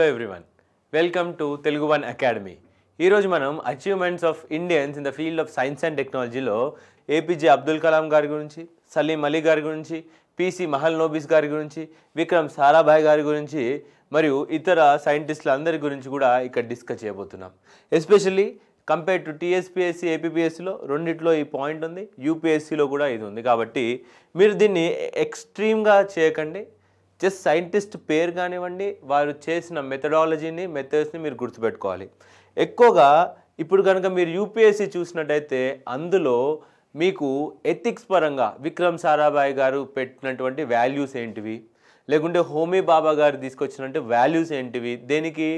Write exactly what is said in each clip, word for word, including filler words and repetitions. Hello everyone. Welcome to Telugu One Academy. Ee roju manam achievements of Indians in the field of science and technology lo A P J Abdul Kalam gari gurinchi, Salim Ali gari gurinchi, P C Mahalanobis gari gurinchi, Vikram Sarabhai gari gurinchi మరియు ఇతర సైంటిస్టుల అందరి గురించి కూడా ఇక్కడ discuss చేయబోతున్నాం. Especially compare to TSPSC ఏపీపీఎస్సీలో రెండిట్లో ఈ పాయింట్ ఉంది, యూపీఎస్సీలో కూడా ఇది ఉంది. కాబట్టి మీరు దీన్ని ఎక్స్ట్రీమ్గా చేయకండి. జస్ట్ సైంటిస్ట్ పేరు కానివ్వండి, వారు చేసిన మెథడాలజీని మెథడ్స్ని మీరు గుర్తుపెట్టుకోవాలి. ఎక్కువగా ఇప్పుడు కనుక మీరు యూపీఎస్సీ చూసినట్టయితే అందులో మీకు ఎథిక్స్ పరంగా విక్రమ్ సారాభాయ్ గారు పెట్టినటువంటి వాల్యూస్ ఏంటివి, లేకుంటే హోమీ బాబా గారు తీసుకొచ్చినట్టు వాల్యూస్ ఏంటివి, దేనికి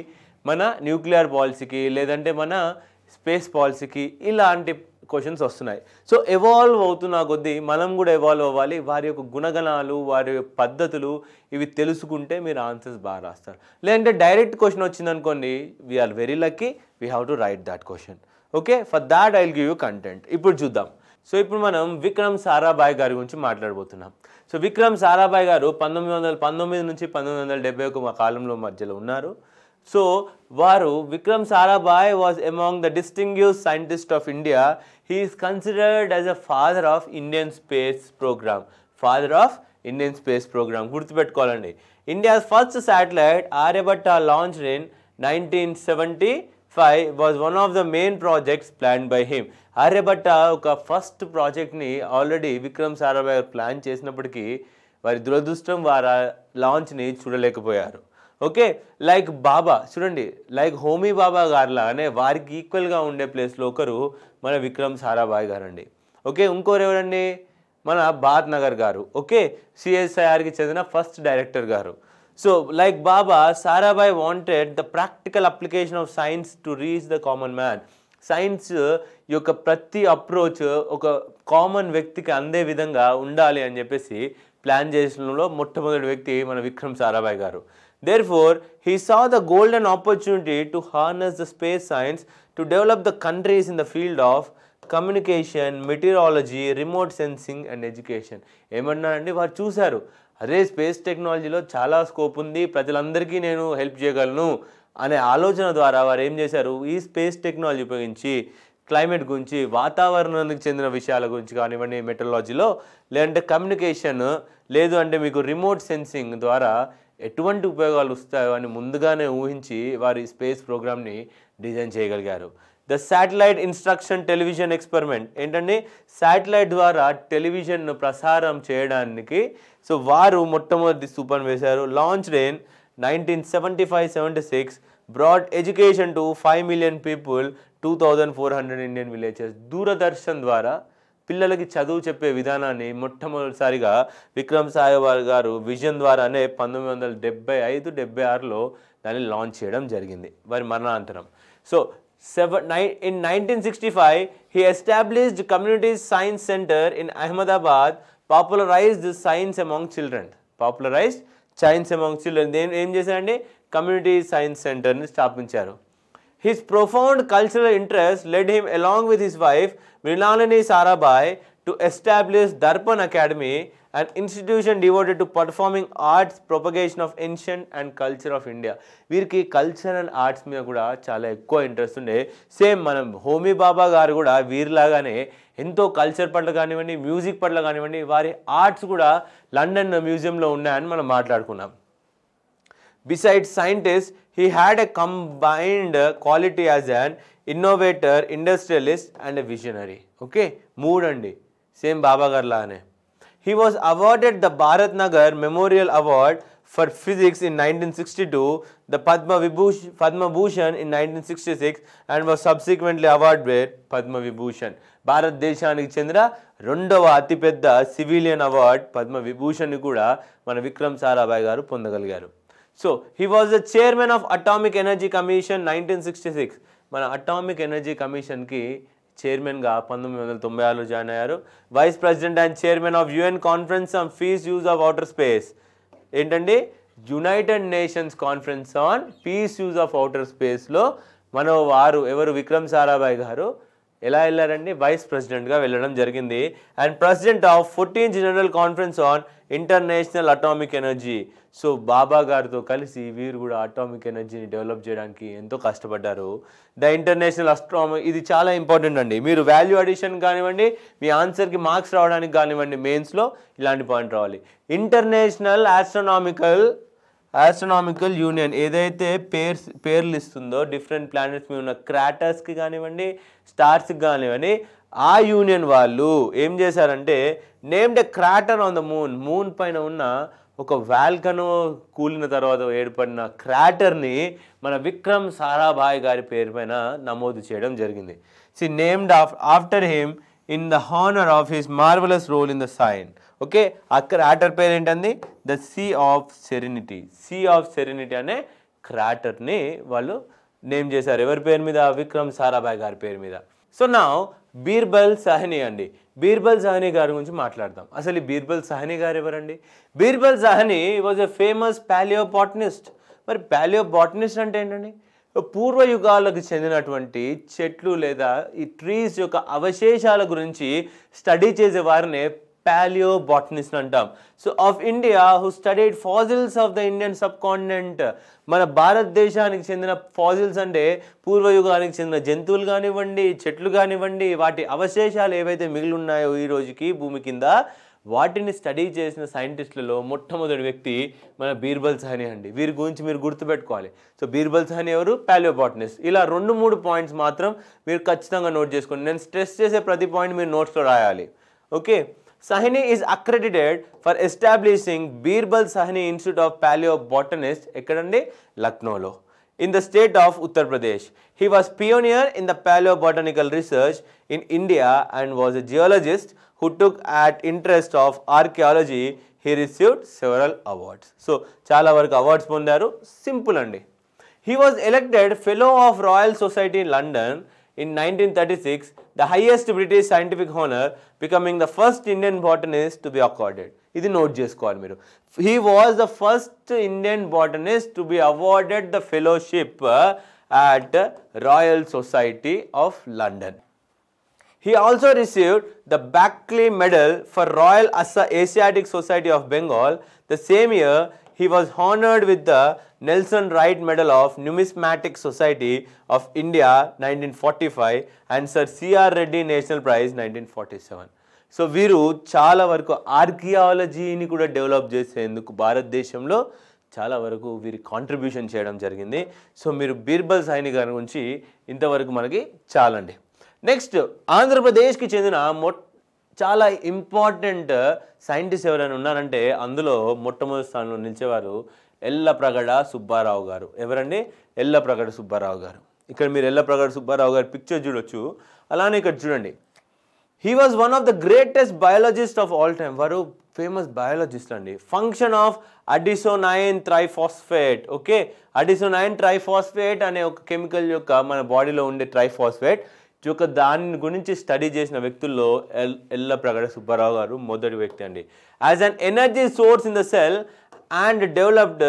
మన న్యూక్లియర్ పాలసీకి లేదంటే మన స్పేస్ పాలసీకి, ఇలాంటి క్వశ్చన్స్ వస్తున్నాయి. సో ఎవాల్వ్ అవుతున్న కొద్దీ మనం కూడా ఎవాల్వ్ అవ్వాలి. వారి యొక్క గుణగణాలు, వారి పద్ధతులు ఇవి తెలుసుకుంటే మీరు ఆన్సర్స్ బాగా రాస్తారు. లేదంటే డైరెక్ట్ క్వశ్చన్ వచ్చిందనుకోండి, we are very lucky, we have to write that question. Okay, for that I will give you content. ఇప్పుడు చూద్దాం. సో ఇప్పుడు మనం విక్రమ్ సారాభాయ్ గారి గురించి మాట్లాడబోతున్నాం. సో విక్రమ్ సారాభాయ్ గారు పంతొమ్మిది వందల పంతొమ్మిది నుంచి పంతొమ్మిది వందల డెబ్బై ఒక కాలంలో మధ్యలో ఉన్నారు. సో వారు Vikram Sarabhai was among the distinguished scientist of India. He is considered as a father of Indian space programme. Father of Indian space programme గుర్తుపెట్టుకోవాలండి. India's first satellite Aryabhata launched in nineteen seventy five was one of the main projects plan by him. Aryabhata ఒక first ప్రాజెక్ట్ని already Vikram Sarabhai plan చేసినప్పటికీ వారి దురదృష్టం వారు ఆ లాంచ్ని చూడలేకపోయారు. Okay, like బాబా చూడండి, like Homi బాబా గారు లాగానే వారికి ఈక్వల్గా ఉండే ప్లేస్లో ఒకరు మన విక్రమ్ సారాభాయ్ గారు అండి. ఓకే, ఇంకోరు ఎవరండి, మన భారత్ నగర్ గారు. ఓకే, సిఎస్ఐఆర్కి చెందిన ఫస్ట్ డైరెక్టర్ గారు. So, like Baba, Sarabhai wanted the practical application of science to reach the common man. Science yokka prati approach oka common వ్యక్తికి అందే విధంగా ఉండాలి అని చెప్పేసి ప్లాన్ చేసినలో మొట్టమొదటి వ్యక్తి మన విక్రమ్ సారాభాయ్ గారు. Therefore, he saw the golden opportunity to harness the space science to develop the countries in the field of communication, meteorology, remote sensing and education. ఏమన్నారండి, వారు చూశారు అరే స్పేస్ టెక్నాలజీలో చాలా స్కోప్ ఉంది, ప్రజలందరికీ నేను హెల్ప్ చేయగలను అనే ఆలోచన ద్వారా వారు ఏం చేశారు, ఈ స్పేస్ టెక్నాలజీ ఉపయోగించి క్లైమేట్ గురించి, వాతావరణానికి చెందిన విషయాల గురించి కానివ్వండి మెటరాలజీలో, లేదంటే కమ్యూనికేషన్, లేదు అంటే మీకు రిమోట్ సెన్సింగ్ ద్వారా ఎటువంటి ఉపయోగాలు వస్తాయో అని ముందుగానే ఊహించి వారు ఈ స్పేస్ ప్రోగ్రామ్ని డిజైన్ చేయగలిగారు. The satellite instruction television experiment ఏంటంటే శాటిలైట్ ద్వారా టెలివిజన్ను ప్రసారం చేయడానికి సో వారు మొట్టమొదటి సూపర్ వేశారు. Launched in nineteen seventy five seventy six broad education to five million people, two thousand four hundred Indian villages. Doordarshan ద్వారా పిల్లలకి చదువు చెప్పే విధానాన్ని మొట్టమొదటిసారిగా విక్రమ్ సారాభాయ్ గారు విజన్ ద్వారానే పంతొమ్మిది వందల డెబ్బై ఐదు డెబ్బై ఆరులో దాన్ని లాంచ్ చేయడం జరిగింది వారి మరణానంతరం. So Seven, nine, in nineteen sixty-five, he established Community Science Center in Ahmedabad, popularized science among children. Popularized science among children. Then, em chesarandi Community Science Center ni sthapincharu. His profound cultural interest led him, along with his wife Mrinalini Sarabhai, to establish Darpan Academy, an institution devoted to performing arts, propagation of ancient and culture of India. వీరికి culture and arts మీద కూడా చాలా ఎక్కువ interest ఉండే. Same మనం హోమీ బాబా గారు కూడా వీరిలాగానే ఎంతో కల్చర్ పట్ల కానివ్వండి, మ్యూజిక్ పట్ల కానివ్వండి, వారి ఆర్ట్స్ కూడా లండన్ మ్యూజియంలో ఉన్నాయని మనం మాట్లాడుకున్నాం. Beside scientist, he had a combined quality as an innovator, industrialist and a visionary. Okay, మూడు అండి, సేమ్ బాబా గారు లాగానే. He was awarded the Bharat Nagar Memorial Award for Physics in nineteen sixty-two, the Padma Vibhush, Padma Bhushan in nineteen sixty-six and was subsequently awarded with Padma Vibhushan. Bharat Deshaniki Chandra Rundava Atipedda Civilian Award Padma Vibhushan Kuda Mana Vikram Sarabhai Garu Pondagaligaru. So, he was the chairman of Atomic Energy Commission nineteen sixty-six. Mana Atomic Energy Commission ki చైర్మన్గా పంతొమ్మిది వందల తొంభై ఆరులో join అయ్యారు. Vice president and chairman of UN conference on peace use of outer space ఏంటండి, United Nations conference on peace use of outer స్పేస్లో మన వారు ఎవరు, విక్రమ్ సారాభాయ్ గారు ఎలా వెళ్ళారండి? వైస్ ప్రెసిడెంట్గా వెళ్ళడం జరిగింది. And president of fourteen general conference on international atomic energy. So Bhabha గారితో కలిసి వీరు కూడా అటామిక్ ఎనర్జీని డెవలప్ చేయడానికి ఎంతో కష్టపడ్డారు. ద ఇంటర్నేషనల్ అస్ట్రానమీ, ఇది చాలా ఇంపార్టెంట్ అండి. మీరు వాల్యూ అడిషన్ కానివ్వండి, మీ ఆన్సర్కి మార్క్స్ రావడానికి కానివ్వండి, మెయిన్స్లో ఇలాంటి పాయింట్ రావాలి. ఇంటర్నేషనల్ ఆస్ట్రానామికల్ ఆస్ట్రానామికల్ యూనియన్ ఏదైతే పేర్ పేర్లు ఇస్తుందో డిఫరెంట్ ప్లానెట్స్ మీద ఉన్న క్రాటర్స్కి కానివ్వండి, స్టార్స్కి కానివ్వండి, ఆ యూనియన్ వాళ్ళు ఏం చేశారంటే named a crater on the moon, moon పైన ఉన్న ఒక వాల్కనో కూలిన తర్వాత ఏర్పడిన క్రాటర్ని మన విక్రమ్ సారాభాయ్ గారి పేరు పైన నమోదు చేయడం జరిగింది. C named after him in the honour of his marvellous role in the science. Okay, ఆ క్రాటర్ పేరు ఏంటండి? The sea of serenity. Sea of serenity అనే క్రాటర్ని వాళ్ళు నేమ్ చేశారు. ఎవరి పేరు మీద? విక్రమ్ సారాభాయ్ గారి పేరు మీద. సో నా బీర్బల్ సహని అండి, బీర్బల్ సహని గారి గురించి మాట్లాడదాం. అసలు ఈ బీర్బల్ సహని గారు ఎవరండి? Birbal Sahni was a famous palaeobotanist. మరి ప్యాలియోబాటనిస్ట్ అంటే ఏంటండి? పూర్వయుగాలకు చెందినటువంటి చెట్లు లేదా ఈ ట్రీస్ యొక్క అవశేషాల గురించి స్టడీ చేసే వారినే ప్యాలియోబాటనిస్ట్ అంటాం. So of India who studied fossils of the Indian subcontinent. మన భారతదేశానికి చెందిన ఫాజిల్స్ అంటే పూర్వయుగానికి చెందిన జంతువులు కానివ్వండి, చెట్లు కానివ్వండి, వాటి అవశేషాలు ఏవైతే మిగిలి ఉన్నాయో ఈ రోజుకి భూమి కింద, వాటిని స్టడీ చేసిన సైంటిస్టులలో మొట్టమొదటి వ్యక్తి మన బీర్బల్ సహని అండి. వీరి గురించి మీరు గుర్తుపెట్టుకోవాలి. సో బీర్బల్ సహని ఎవరు? ప్యాలియోబాటనిస్ట్. ఇలా రెండు మూడు పాయింట్స్ మాత్రం మీరు ఖచ్చితంగా నోట్ చేసుకోండి. నేను స్ట్రెస్ చేసే ప్రతి పాయింట్ మీరు నోట్స్లో రాయాలి. Okay, Sahni is accredited for establishing Birbal Sahni Institute of Paleobotanists ekkadandi Lucknow lo in the state of Uttar Pradesh. He was pioneer in the paleobotanical research in India and was a geologist who took at interest of archaeology. He received several awards. So chaala varaku awards pondaru. Simple andi. He was elected fellow of Royal Society in London in nineteen thirty-six, the highest British scientific honor, becoming the first Indian botanist to be accorded. Idi note chesukovali meeru. He was the first Indian botanist to be awarded the fellowship at Royal Society of London. He also received the Beckley Medal for Royal Asiatic Society of Bengal. The same year, he was honored with the Nelson Wright Medal of Numismatic Society of India nineteen forty-five and Sir C R Reddy National Prize nineteen forty-seven. So వీరు చాలా వరకు ఆర్కియాలజీని కూడా develop చేసేందుకు భారతదేశంలో చాలా వరకు వీరి contribution చేయడం జరిగింది. సో మీరు బీర్బల్ సహని గారి గురించి ఇంతవరకు మనకి చాలండి. నెక్స్ట్, ఆంధ్రప్రదేశ్కి చెందిన మొట్ట చాలా ఇంపార్టెంట్ సైంటిస్ట్ ఎవరైనా ఉన్నారంటే అందులో మొట్టమొదటి స్థానంలో నిలిచేవారు ఎల్లప్రగడ సుబ్బారావు గారు. ఎవరండి? ఎల్లప్రగడ సుబ్బారావు గారు. ఇక్కడ మీరు ఎల్లప్రగడ సుబ్బారావు గారి పిక్చర్ చూడొచ్చు. అలానే ఇక్కడ చూడండి, he was one of the greatest biologist of all time. వారు ఫేమస్ బయాలజిస్ట్ అండి. Function of adenosine triphosphate. Okay, adenosine triphosphate అనే ఒక కెమికల్ యొక్క మన బాడీలో ఉండే ట్రైఫాస్ఫేట్ యొక్క దాని గురించి స్టడీ చేసిన వ్యక్తుల్లో ఎల్ ఎల్లప్రగడ సుబ్బారావు గారు మొదటి వ్యక్తి అండి. As an energy source in the cell and developed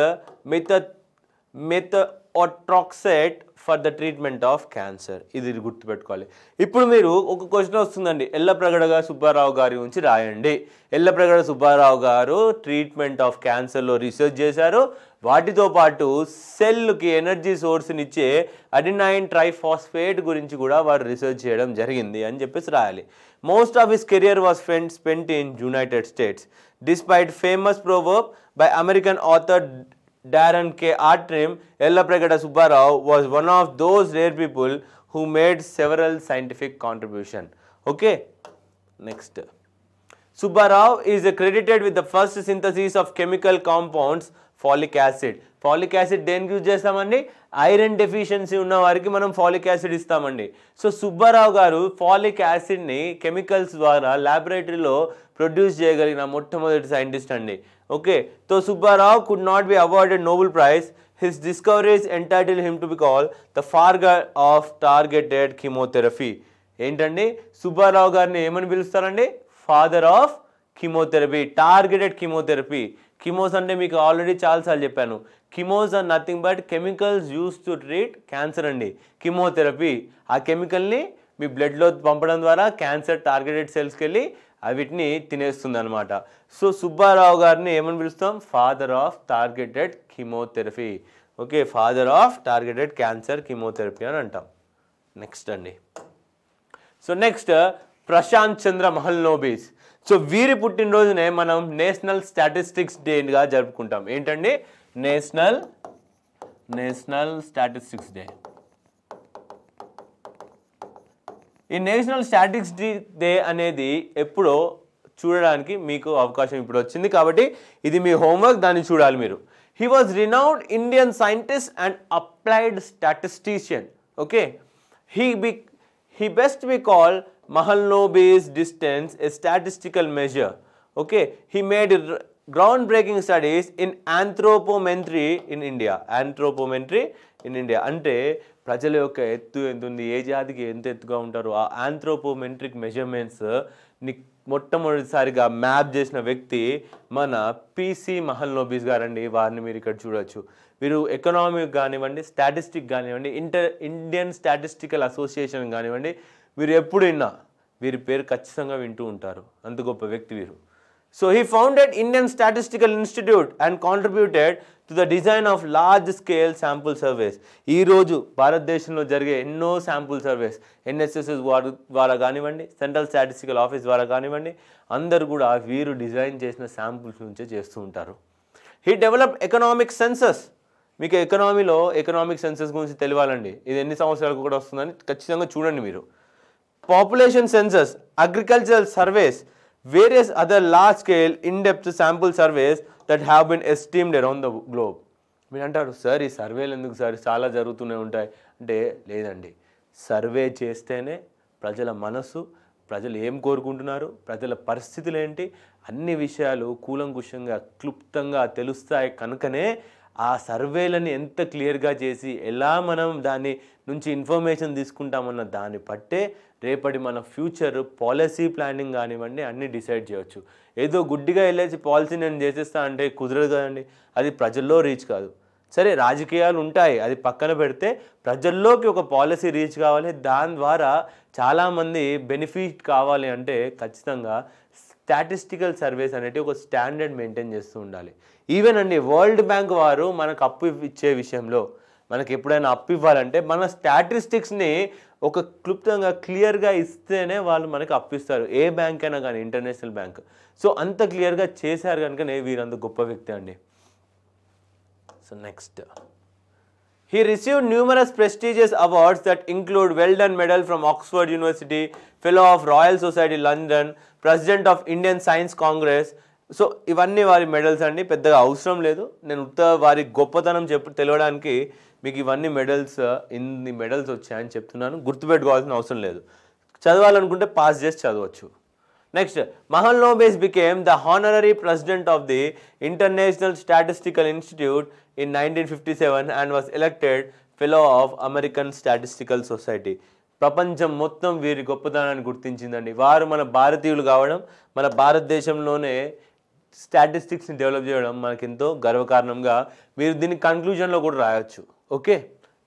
methotrexate for the treatment of cancer. ఇది గుర్తుపెట్టుకోవాలి. ఇప్పుడు మీరు ఒక క్వశ్చన్ వస్తుందండి, ఎల్లప్రగడ సుబ్బారావు గారి గురించి రాయండి. ఎల్లప్రగడ సుబ్బారావు గారు ట్రీట్మెంట్ ఆఫ్ క్యాన్సర్లో రీసెర్చ్ చేశారు. వాటితో పాటు సెల్కి ఎనర్జీ సోర్స్నిచ్చే అడినైన్ ట్రైఫాస్ఫేట్ గురించి కూడా వారు రీసెర్చ్ చేయడం జరిగింది అని చెప్పేసి రాయాలి. Most of his career was spent spent in United States despite famous proverb by American author Darpan K. Artrim. Yellapragada Subbarao was one of those rare people who made several scientific contributions. Okay, next. Subbarao is credited with the first synthesis of chemical compounds folic acid. Folic acid దేనికి use చేస్తామండి? Iron deficiency ఉన్న వారికి మనం folic acid ఇస్తామండి. So Subbarao గారు folic యాసిడ్ని chemicals ద్వారా ల్యాబొరేటరీలో produce చేయగలిగిన మొట్టమొదటి సైంటిస్ట్ అండి. Okay, so Subbarao could not be awarded Nobel prize. His discoveries entitle him to be call the father of targeted chemotherapy. ఏంటండి, సుబ్బారావు గారిని ఏమని పిలుస్తారండి? Father of chemotherapy, targeted chemotherapy. Chemos అంటే మీకు ఆల్రెడీ చాలాసార్లు చెప్పాను, chemos are nothing but chemicals use to treat cancer అండి. Chemotherapy, ఆ కెమికల్ని మీ బ్లడ్లో పంపడం ద్వారా క్యాన్సర్ టార్గెటెడ్ సెల్స్కి వెళ్ళి అవిటిని తినేస్తుంది అనమాట. సో సుబ్బారావు గారిని ఏమని పిలుస్తాం? Father of targeted chemotherapy. Okay, father of targeted cancer chemotherapy అని అంటాం. నెక్స్ట్ అండి, so next Prashanth Chandra Mahalanobis. So వీరి పుట్టినరోజునే మనం నేషనల్ స్టాటిస్టిక్స్ డేగా జరుపుకుంటాం. ఏంటండి? National national statistics day. ఈ నేషనల్ స్టాటిస్టిక్స్ డే అనేది ఎప్పుడో చూడడానికి మీకు అవకాశం ఇప్పుడు వచ్చింది కాబట్టి ఇది మీ హోంవర్క్, దాన్ని చూడాలి మీరు. He was renowned Indian scientist and applied statistician. Okay, he be he best be call Mahalanobis distance a statistical measure. Okay, he made groundbreaking studies in anthropometry in India. Anthropometry in India. అంటే ప్రజల యొక్క ఎత్తు ఎంత ఉంది, ఏ జాతికి ఎంత ఎత్తుగా ఉంటారు, ఆ ఆంథ్రోపోమెట్రిక్ మెజర్మెంట్స్ ని మొట్టమొదటిసారిగా మ్యాప్ చేసిన వ్యక్తి మన పిసి మహల్నోబీస్ గారండి. వారిని మీరు ఇక్కడ చూడవచ్చు. వీరు ఎకనామిక్ కానివ్వండి, స్టాటిస్టిక్ కానివ్వండి, ఇంటర్ ఇండియన్ స్టాటిస్టికల్ అసోసియేషన్ కానివ్వండి, వీరు ఎప్పుడైనా వీరి పేరు ఖచ్చితంగా వింటూ ఉంటారు, అంత గొప్ప వ్యక్తి వీరు. So he founded Indian Statistical Institute and contributed to the design of large scale sample surveys. ఈరోజు భారతదేశంలో జరిగే ఎన్నో శాంపుల్ సర్వేస్ ఎన్ఎస్ఎస్ఎస్ వారు ద్వారా కానివ్వండి, సెంట్రల్ స్టాటిస్టికల్ ఆఫీస్ ద్వారా కానివ్వండి, అందరు కూడా వీరు డిజైన్ చేసిన శాంపుల్స్ నుంచే చేస్తూ ఉంటారు. He develop economic census. మీకు ఎకనామీలో ఎకనామిక్ సెన్సస్ గురించి తెలియాలండి, ఇది ఎన్ని సంవత్సరాలకు కూడా వస్తుందని ఖచ్చితంగా చూడండి మీరు. Population census, agricultural surveys, various other large-scale in-depth sample surveys that have been esteemed around the globe. మీరు అంటారు, సార్ ఈ సర్వేలు ఎందుకు సార్ చాలా జరుగుతూనే ఉంటాయి అంటే, లేదండి, సర్వే చేస్తేనే ప్రజల మనసు, ప్రజలు ఏం కోరుకుంటున్నారు, ప్రజల పరిస్థితులు ఏంటి, అన్ని విషయాలు కూలంకుషంగా క్లుప్తంగా తెలుస్తాయి. కనుకనే ఆ సర్వేలని ఎంత క్లియర్గా చేసి ఎలా మనం దాని నుంచి ఇన్ఫర్మేషన్ తీసుకుంటామన్న దాన్ని పట్టే రేపటి మన ఫ్యూచర్ పాలసీ ప్లానింగ్ కానివ్వండి అన్నీ డిసైడ్ చేయవచ్చు. ఏదో గుడ్డిగా వెళ్ళేసి పాలసీ నేను చేసేస్తా అంటే కుదరదు కదండి, అది ప్రజల్లో రీచ్ కాదు. సరే, రాజకీయాలు ఉంటాయి, అది పక్కన పెడితే ప్రజల్లోకి ఒక పాలసీ రీచ్ కావాలి, దాని ద్వారా చాలామంది బెనిఫిట్ కావాలి అంటే ఖచ్చితంగా స్టాటిస్టికల్ సర్వేస్ అనేది ఒక స్టాండర్డ్ మెయింటైన్ చేస్తూ ఉండాలి. ఈవెన్ అండి వరల్డ్ బ్యాంక్ వారు మనకు అప్పు ఇచ్చే విషయంలో, మనకు ఎప్పుడైనా అప్పు ఇవ్వాలంటే మన స్టాటిస్టిక్స్ని ఒక క్లుప్తంగా క్లియర్గా ఇస్తేనే వాళ్ళు మనకు అప్పిస్తారు, ఏ బ్యాంక్ అయినా కానీ, ఇంటర్నేషనల్ బ్యాంక్. సో అంత క్లియర్గా చేశారు కనుకనే వీరంత గొప్ప వ్యక్తి అండి. So next, he received numerous prestigious awards that include well done medal from Oxford University, fellow of Royal Society London, president of Indian Science Congress. So ఇవన్నీ వారి మెడల్స్ అండి, పెద్దగా అవసరం లేదు, నేను ఉత్త వారి గొప్పతనం చెప్పు తెలియడానికి మీకు ఇవన్నీ మెడల్స్, ఇన్ని మెడల్స్ వచ్చాయని చెప్తున్నాను, గుర్తుపెట్టుకోవాల్సిన అవసరం లేదు, చదవాలనుకుంటే పాస్ చేసి చదవచ్చు. Next, Mahalanobis became the honorary president of the International Statistical Institute in nineteen fifty seven and was elected fellow of American Statistical Society. ప్రపంచం మొత్తం వీరి గొప్పతనాన్ని గుర్తించిందండి. వారు మన భారతీయులు కావడం, మన భారతదేశంలోనే స్టాటిస్టిక్స్ని డెవలప్ చేయడం మనకెంతో గర్వకారణంగా మీరు దీని కన్క్లూజన్లో కూడా రాయొచ్చు. ఓకే,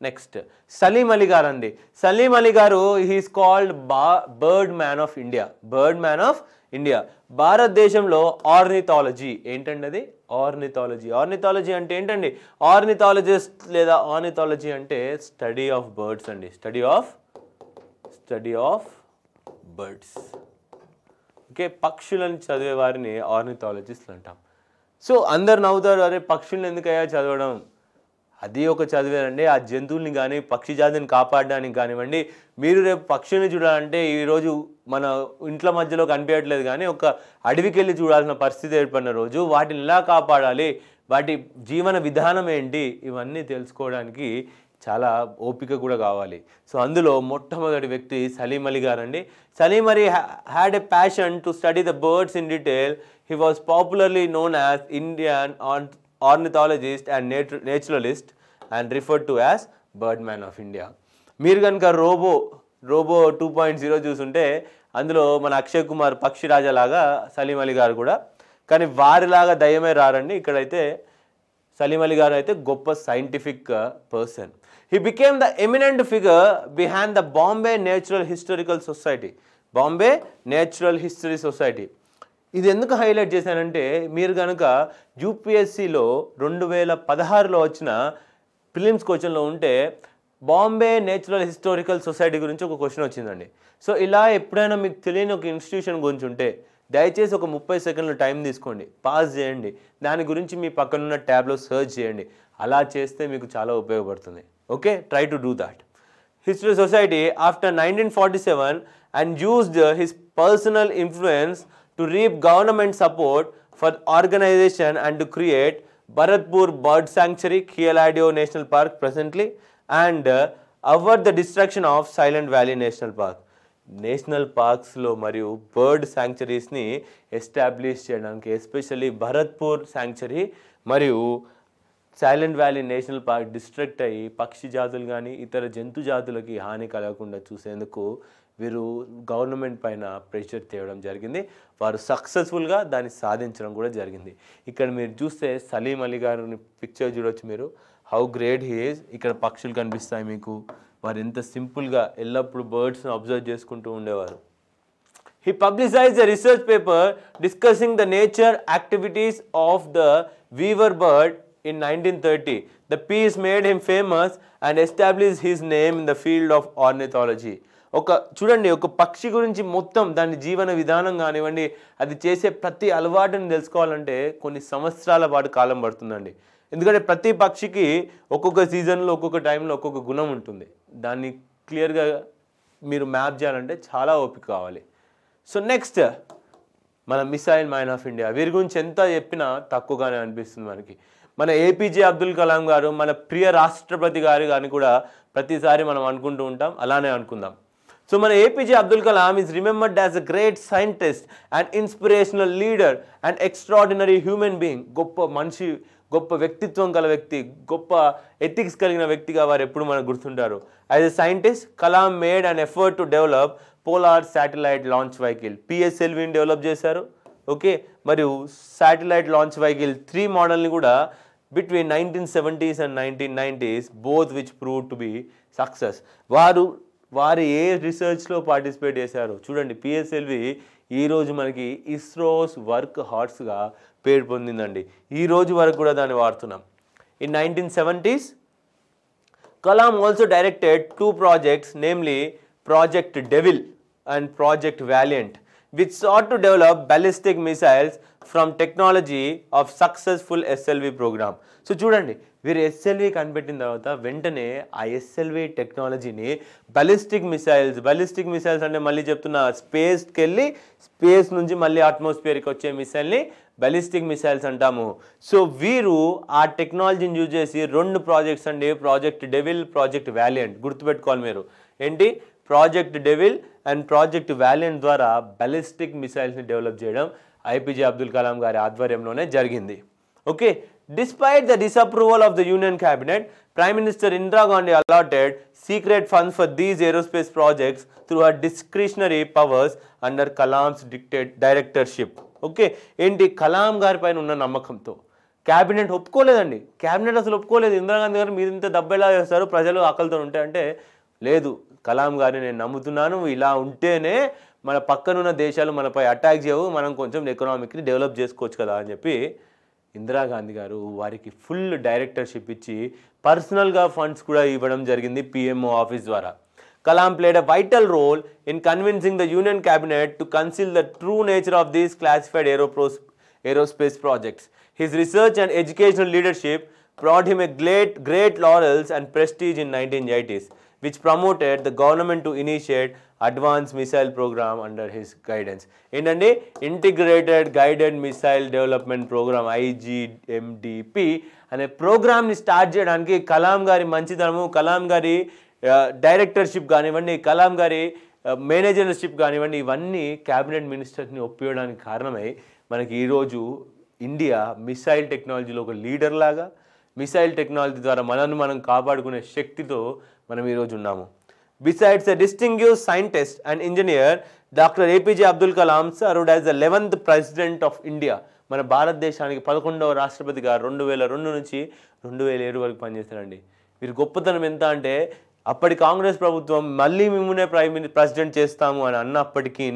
నెక్స్ట్ సలీం అలీ గారు అండి. సలీం అలీ గారు హీఈస్ కాల్డ్ బా bird man of India. Bird man of India. భారతదేశంలో ఆర్నిథాలజీ ఏంటండి, అది ఆర్నిథాలజీ. ఆర్నిథాలజీ అంటే ఏంటండి? ఆర్నిథాలజిస్ట్ లేదా ఆర్నిథాలజీ అంటే స్టడీ ఆఫ్ బర్డ్స్ అండి. Study of study of birds. Okay, పక్షులను చదివే వారిని ఆర్నిథాలజిస్ట్లు అంటాం. సో అందరు నవ్వుతారు, అరే పక్షులను ఎందుకయ్యా చదవడం, అది ఒక చదివేనండి. ఆ జంతువుల్ని కానీ పక్షి జాతిని కాపాడడానికి కానివ్వండి, మీరు రేపు పక్షుల్ని చూడాలంటే ఈరోజు మన ఇంట్ల మధ్యలో కనిపించట్లేదు కానీ ఒక అడవికి వెళ్ళి చూడాల్సిన పరిస్థితి ఏర్పడిన రోజు వాటిని ఎలా కాపాడాలి, వాటి జీవన విధానం ఏంటి, ఇవన్నీ తెలుసుకోవడానికి చాలా ఓపిక కూడా కావాలి. సో అందులో మొట్టమొదటి వ్యక్తి సలీం అలీ గారండి. Salim Ali had a passion to study the birds in detail. He was popularly known as Indian on ornithologist and నేచు naturalist and referred to as bird man of India. మీరు కనుక robo robo two point zero చూసుంటే అందులో మన అక్షయ్ కుమార్ పక్షిరాజలాగా సలీం అలీ గారు కూడా, కానీ వారిలాగా దయ్యమే రారండి. ఇక్కడైతే Salim Ali garu aithe goppa scientific person. He became the eminent figure behind the Bombay Natural Historical Society. Bombay Natural History Society. ఇది ఎందుకు హైలైట్ చేశానంటే మీరు గనుక యూపీఎస్సీలో రెండు వేల పదహారులో వచ్చిన ప్రిలిమ్స్ క్వశ్చన్లో ఉంటే బాంబే నేచురల్ హిస్టారికల్ సొసైటీ గురించి ఒక క్వశ్చన్ వచ్చిందండి. సో ఇలా ఎప్పుడైనా మీకు తెలియని ఒక ఇన్స్టిట్యూషన్ గురించి ఉంటే దయచేసి ఒక ముప్పై సెకండ్లు టైం తీసుకోండి, పాజ్ చేయండి, దాని గురించి మీ పక్కనున్న ట్యాబ్లో సర్చ్ చేయండి. అలా చేస్తే మీకు చాలా ఉపయోగపడుతుంది. Okay, try to do that. History Society after nineteen forty-seven and used his personal influence to reap government support for organization and to create Bharatpur Bird Sanctuary, Kucherlakota National Park presently, and uh, avert the destruction of Silent Valley National Park. National Parks lo Mariu Bird Sanctuaries ni established cheyadaniki, especially Bharatpur Sanctuary Mariu silent valley national park district అయ్యి పక్షి జాతులు కానీ ఇతర జంతు జాతులకి హాని కలగకుండా చూసేందుకు వీరు గవర్నమెంట్ పైన ప్రెషర్ తేవడం జరిగింది. వారు సక్సెస్ఫుల్గా దాన్ని సాధించడం కూడా జరిగింది. ఇక్కడ మీరు చూస్తే సలీం అలీ గారిని పిక్చర్ చూడవచ్చు మీరు, హౌ గ్రేట్ హీ ఈజ్. ఇక్కడ పక్షులు కనిపిస్తాయి మీకు, వారు ఎంత సింపుల్గా ఎల్లప్పుడూ బర్డ్స్ని అబ్జర్వ్ చేసుకుంటూ ఉండేవారు. He publicized a research paper discussing the nature activities of the weaver bird. In nineteen thirty, the piece made him famous and established his name in the field of ornithology. Oka chudandi oka pakshi gurinchi mottam dani jeevana vidhanam ganivandi adi chese prati alavaatunu telusukovalante konni samvatsarala vaadu kaalam padutundi. Endukante prati pakshiki okkoka season lo okkoka time lo okkoka gunam untundi. Danni clear ga meeru map cheyalante chaala opika kavali. So next, mana missile man of India. Veer gurinchi enta cheppina takku gaane anipistundi manaki. మన APJ Abdul Kalam గారు, మన ప్రియ రాష్ట్రపతి గారు కానీ కూడా ప్రతిసారి మనం అనుకుంటూ ఉంటాం, అలానే అనుకుందాం. సో మన APJ Abdul Kalam is remembered as a great scientist and inspirational leader and extraordinary human being. గొప్ప మనిషి, గొప్ప వ్యక్తిత్వం గల వ్యక్తి, గొప్ప ఎథిక్స్ కలిగిన వ్యక్తిగా వారు ఎప్పుడు మనకు గుర్తుంటారు. As a scientist Kalam made and effort to develop polar satellite launch vehicle, పిఎస్ఎల్వీని డెవలప్ చేశారు. ఓకే, మరియు శాటిలైట్ లాంచ్ వెహికల్ త్రీ మోడల్ని కూడా between nineteen seventies and nineteen nineties, both which proved to be success. Varu, varu ye research lo participate chesaru. Chudandi, P S L V, ee roju manaki ISRO's work horse ga peru pondindandi. Ee roju varaku kuda dani vaartunam. In nineteen seventies, Kalam also directed two projects, namely Project Devil and Project Valiant, which sought to develop ballistic missiles from technology of successful S L V program. So, చూడండి, వీరు S L V కనిపెట్టిన తర్వాత వెంటనే ఆ S L V టెక్నాలజీని ballistic missiles, ballistic missiles అంటే మళ్ళీ చెప్తున్నా స్పేస్కి వెళ్ళి స్పేస్ నుంచి మళ్ళీ అట్మాస్ఫియర్కి వచ్చే మిసైల్ని బలిస్టిక్ మిసైల్స్ అంటాము. సో వీరు ఆ టెక్నాలజీని యూజ్ చేసి రెండు ప్రాజెక్ట్స్ అండి, ప్రాజెక్ట్ డెవిల్, ప్రాజెక్ట్ వ్యాలియంట్. గుర్తుపెట్టుకోవాలి మీరు, ఏంటి project Devil and project Valiant ద్వారా బలిస్టిక్ మిసైల్స్ని డెవలప్ చేయడం ఐపీజే అబ్దుల్ కలాం గారి ఆధ్వర్యంలోనే జరిగింది. Okay, despite the disapproval of the union cabinet, prime minister Indira Gandhi allotted secret funds for these aerospace projects through her discretionary powers under Kalam's dictate directorship. Okay, ఏంటి కలాం గారి పైన ఉన్న నమ్మకంతో క్యాబినెట్ ఒప్పుకోలేదండి. క్యాబినెట్ అసలు ఒప్పుకోలేదు, ఇందిరాగాంధీ గారు మీరు ఇంత డబ్బు ఎలా చేస్తారు, ప్రజలు ఆకలితో ఉంటాయంటే లేదు, కలాం గారిని నేను నమ్ముతున్నాను, ఇలా ఉంటేనే మన పక్కనున్న దేశాలు మనపై అటాక్ చేయవు, మనం కొంచెం ఎకనామిక్ని డెవలప్ చేసుకోవచ్చు కదా అని చెప్పి ఇందిరాగాంధీ గారు వారికి ఫుల్ డైరెక్టర్షిప్ ఇచ్చి పర్సనల్గా ఫండ్స్ కూడా ఇవ్వడం జరిగింది పిఎంఓ ఆఫీస్ ద్వారా. Kalam played a vital role in convincing the union cabinet to conceal the true nature of these classified ఏరోప్రోస్ aerospace projects. His research and educational leadership brought him a great, great laurels and prestige in nineteen eighties, which promoted the government to initiate advanced missile program under his guidance. In an integrated guided missile development program, I G M D P, and a program start cheyadaniki Kalam gari manchidanamu, Kalam gari uh, directorship ganivandi, Kalam gari uh, managership ganivandi, ivanni cabinet ministers ni oppiyadaniki karanamai manaki ee roju India missile టెక్నాలజీలో ఒక leader లాగా, missile technology ద్వారా మనల్ని మనం కాపాడుకునే శక్తితో మనం ఈరోజు ఉన్నాము. Besides a distinguished scientist and engineer, doctor APJ Abdul Kalam served as the eleventh president of India. మన భారతదేశానికి పదకొండవ రాష్ట్రపతిగా రెండు వేల రెండు నుంచి రెండు వేల ఏడు వరకు పనిచేశారండి. వీరి గొప్పతనం ఎంత అంటే అప్పటి కాంగ్రెస్ ప్రభుత్వం మళ్ళీ మిమ్మల్నే ప్రైమ్ ప్రెసిడెంట్ చేస్తాము అని అన్నప్పటికీ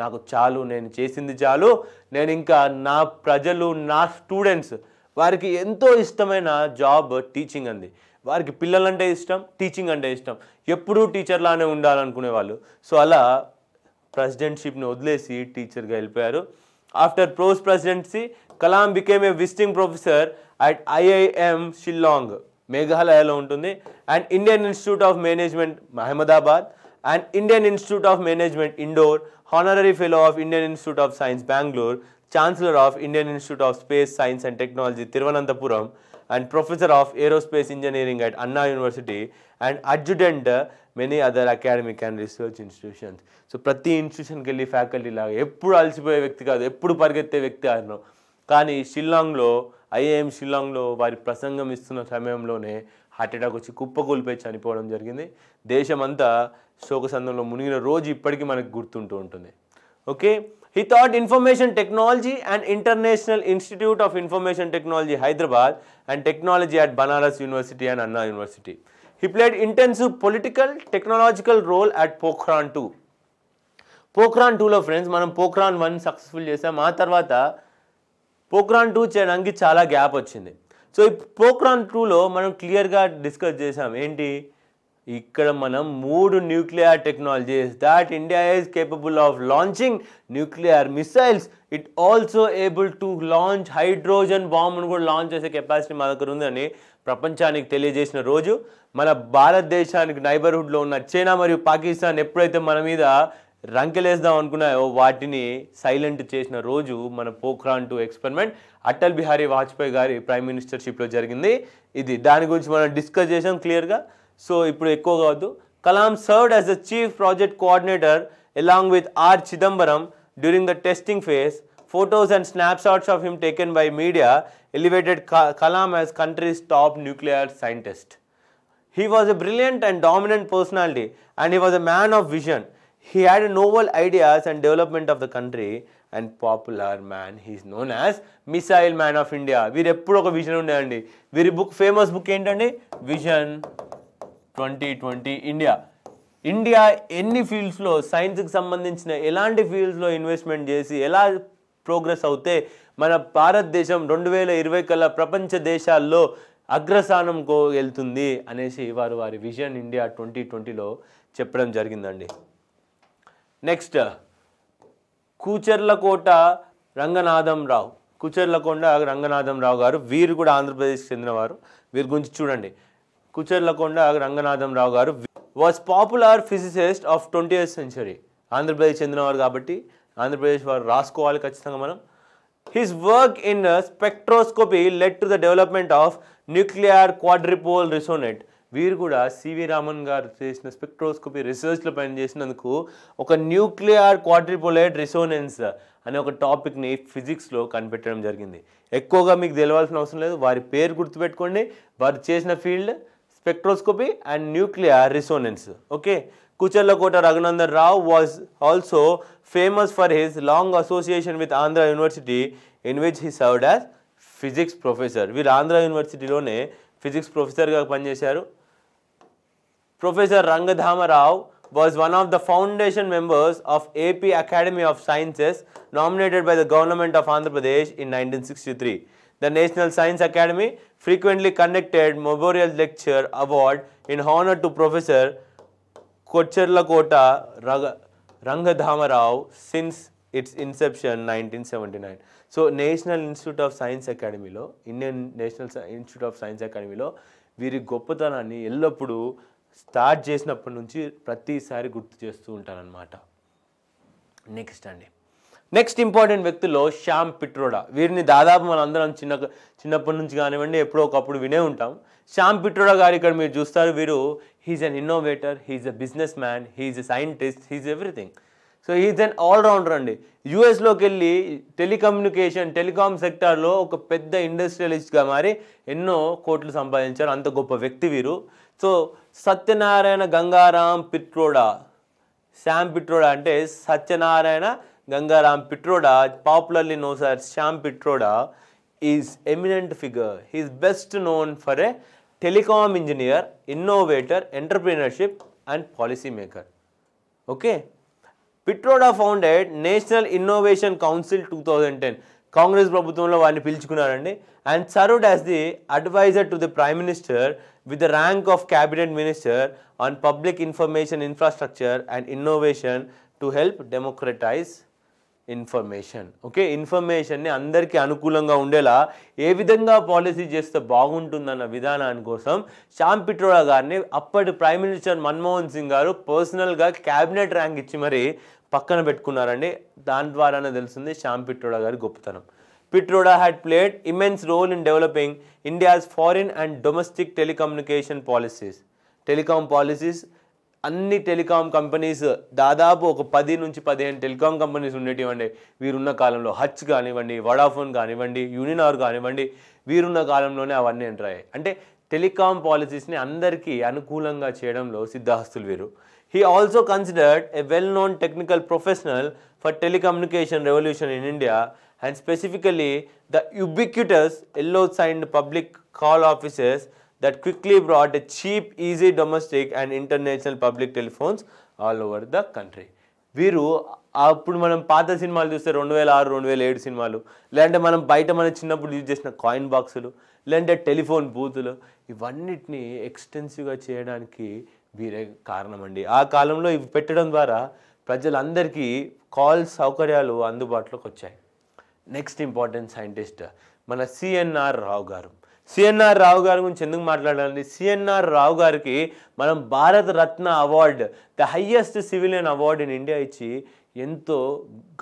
నాకు చాలు, నేను చేసింది చాలు, నేను ఇంకా నా ప్రజలు నా స్టూడెంట్స్ వారికి ఎంతో ఇష్టమైన జాబ్ టీచింగ్ అండి. వారికి పిల్లలంటే ఇష్టం, టీచింగ్ అంటే ఇష్టం, ఎప్పుడూ టీచర్లానే ఉండాలనుకునే వాళ్ళు. సో అలా ప్రెసిడెంట్షిప్ని వదిలేసి టీచర్గా వెళ్ళిపోయారు. ఆఫ్టర్ ప్రోస్ presidency Kalam became a visiting professor at IIM Shillong, మేఘాలయలో ఉంటుంది, and Indian Institute of Management Ahmedabad and Indian Institute of Management Indore, honorary fellow of Indian Institute of Science Bengaluru, chancellor of Indian Institute of Space Science and Technology Thiruvananthapuram, and Professor of Aerospace Engineering at Anna University, and adjutant uh, many other academic and research institutions. So, prati institution ke liye faculty laga, eppudu alsipoye vyakti kaadu, eppudu parigette vyakti aanu. Kaani Shillong lo, I I M Shillong lo, vari prasangam istunna samayamlone heart attack vachi kuppakolipoyi chanipoyadam jarigindi. Desham anta shokasandamlo munigina roju ippatiki manaku gurtuntu untundi. Okay. He taught Information Technology and International Institute of Information Technology, Hyderabad, and Technology at Banaras University and Anna University. He played intensive political, technological role at Pokhran two. Pokhran two lo friends, manam Pokhran one successful chesam, aa tarvata Pokhran two cheyadaniki chaala gap vachindi. So Pokhran two lo manam clear ga discuss chesam enti, ఇక్కడ మనం మూడు nuclear technologies that India is capable of launching nuclear missiles, it also able to launch hydrogen బాంబ్ను కూడా launch చేసే capacity మా దగ్గర ఉందని ప్రపంచానికి తెలియజేసిన రోజు. మన భారతదేశానికి నైబర్హుడ్లో ఉన్న చైనా మరియు పాకిస్తాన్ ఎప్పుడైతే మన మీద రంకెలేద్దాం అనుకున్నాయో వాటిని సైలెంట్ చేసిన రోజు మన పోఖ్రాన్ టూ ఎక్స్పెరిమెంట్ అటల్ బిహారీ వాజ్పేయి గారి ప్రైమ్ మినిస్టర్షిప్లో జరిగింది. ఇది దాని గురించి మనం డిస్కస్ చేసాం క్లియర్గా. సో ఇప్పుడు ఎక్కువ కాదు. Kalam served as the chief project coordinator along with R Chidambaram during the testing phase. Photos and snapshots of him taken by media elevated Kalam as country's top nuclear scientist. He was a brilliant and dominant personality and he was a man of vision. He had a novel ideas and development of the country and popular man. He is known as missile man of India. వీరు ఎప్పుడు ఒక vision ఉండేయండి. వీరి book famous book ఏంటండి, vision twenty twenty India. India ఎన్ని ఫీల్డ్స్లో సైన్స్కి సంబంధించిన ఎలాంటి ఫీల్డ్స్లో ఇన్వెస్ట్మెంట్ చేసి ఎలా ప్రోగ్రెస్ అవుతే మన భారతదేశం రెండు వేల ఇరవై కల్లా ప్రపంచ దేశాల్లో అగ్రస్థానంకు వెళ్తుంది అనేసి వారు వారి విజన్ ఇండియా ట్వంటీ ట్వంటీలో చెప్పడం జరిగిందండి. నెక్స్ట్ కూచెర్లకోట రంగనాథం రావు, కూచెర్లకొండ రంగనాథం రావు గారు, వీరు కూడా ఆంధ్రప్రదేశ్కి చెందినవారు. వీరి గురించి చూడండి. కుచెర్లకొండ రంగనాథం రావు గారు was popular physicist of twentieth century. Andhra Pradesh చెందినవారు కాబట్టి ఆంధ్రప్రదేశ్ వారు రాసుకోవాలి ఖచ్చితంగా మనం. His work in spectroscopy led to the development of nuclear క్వాడ్రిపోల్ రిసోనెట్. వీరు కూడా సివి రామన్ గారు చేసిన స్పెక్ట్రోస్కోపీ రీసెర్చ్లో పనిచేసినందుకు ఒక న్యూక్లియర్ క్వాడ్రిపోలేట్ రిసోనెన్స్ అనే ఒక టాపిక్ని ఫిజిక్స్లో కనిపెట్టడం జరిగింది. ఎక్కువగా మీకు తెలియాల్సిన అవసరం లేదు, వారి పేరు గుర్తుపెట్టుకోండి. వారు చేసిన field spectroscopy and nuclear resonance. Okay. Kucherlakota Ranganatham Rao was also famous for his long association with Andhra university in which he served as physics professor. వీరు ఆంధ్ర యూనివర్సిటీలోనే ఫిజిక్స్ ప్రొఫెసర్గా పనిచేశారు. Professor Rangadhamarao was one of the foundation members of A P Academy of Sciences, nominated by the government of Andhra Pradesh in nineteen sixty-three. The National Science Academy frequently conducted memorial lecture award in honor to Professor Kucherlakota Rangadhama Rao since its inception nineteen seventy-nine. So National Institute of Science Academy lo, Indian National Institute of Science Academy lo veeri goppathananni ellappudu start చేసినప్పటి నుంచి ప్రతిసారి గుర్తు చేస్తూ ఉంటారనమాట. Next అండి, next important వ్యక్తుల్లో శ్యామ్ పిట్రోడా. వీరిని దాదాపు మన అందరం చిన్న చిన్నప్పటి నుంచి కానివ్వండి ఎప్పుడో ఒకప్పుడు వినే ఉంటాం. శ్యామ్ పిట్రోడా గారు ఇక్కడ మీరు చూస్తారు. వీరు he's an innovator, he's a business man, he's a scientist, he's everything. So he's an allrounder అండి. యూఎస్లోకి వెళ్ళి టెలికమ్యూనికేషన్ టెలికామ్ సెక్టార్లో ఒక పెద్ద ఇండస్ట్రియలిస్ట్గా మారి ఎన్నో కోట్లు సంపాదించారు. అంత గొప్ప వ్యక్తి వీరు. సో సత్యనారాయణ గంగారాం పిట్రోడా, శామ్ పిట్రోడా అంటే Satyanarayana Gangaram Pitroda, popularly known as Sam Pitroda, is eminent figure. He is best known for a telecom engineer, innovator, entrepreneurship and policy maker. Okay. Pitroda founded National Innovation Council two thousand ten. Congress Prabhutwamlo vaani pilichukunnarandi and served as the advisor to the Prime Minister with the rank of Cabinet Minister on Public Information Infrastructure and Innovation to help democratize information. Okay, information ni andarki anukulanga undela e vidhanga policy chesthe baaguntundanna vidhanam kosam Sam Pitroda garni appadi Prime Minister Manmohan Singh garu personal ga cabinet rank ichi mari pakkana pettukunnarandi. Dan dwarane telustundi Sam Pitroda gari gopathanam. Pitroda had played immense role in developing India's foreign and domestic telecommunication policies. Telecom policies అన్ని telecom companies దాదాపు ఒక పది నుంచి పదిహేను telecom companies ఉండేటివండి వీరున్న కాలంలో. హచ్ కానివ్వండి, Vodafone కానివ్వండి, Uninor కానివ్వండి, వీరున్న కాలంలోనే అవన్నీ ఎంటర్ అయ్యాయి. అంటే టెలికాం పాలసీస్ని అందరికీ అనుకూలంగా చేయడంలో సిద్ధహస్తులు వీరు. He also considered a well known technical professional for telecommunication revolution in India and specifically the ubiquitous yellow signed public call offices that quickly brought a cheap, easy domestic and international public telephones all over the country. వీరు అప్పుడు మనం పాత సినిమాలు చూస్తే రెండు వేల ఆరు రెండు వేల ఏడు సినిమాలు, లేదంటే మనం బయట మన చిన్నప్పుడు యూజ్ చేసిన కాయిన్ బాక్సులు, లేదంటే టెలిఫోన్ బూతులు, ఇవన్నిటిని ఎక్స్టెన్సివ్గా చేయడానికి వీరే కారణం అండి. ఆ కాలంలో ఇవి పెట్టడం ద్వారా ప్రజలందరికీ కాల్ సౌకర్యాలు అందుబాటులోకి వచ్చాయి. నెక్స్ట్ ఇంపార్టెంట్ సైంటిస్ట్ మన సిఎన్ఆర్ రావు గారు. సిఎన్ఆర్ రావు గారి గురించి ఎందుకు మాట్లాడాలండి? సిఎన్ఆర్ రావు గారికి మనం Bharat Ratna award, the highest civilian award in India ఇచ్చి ఎంతో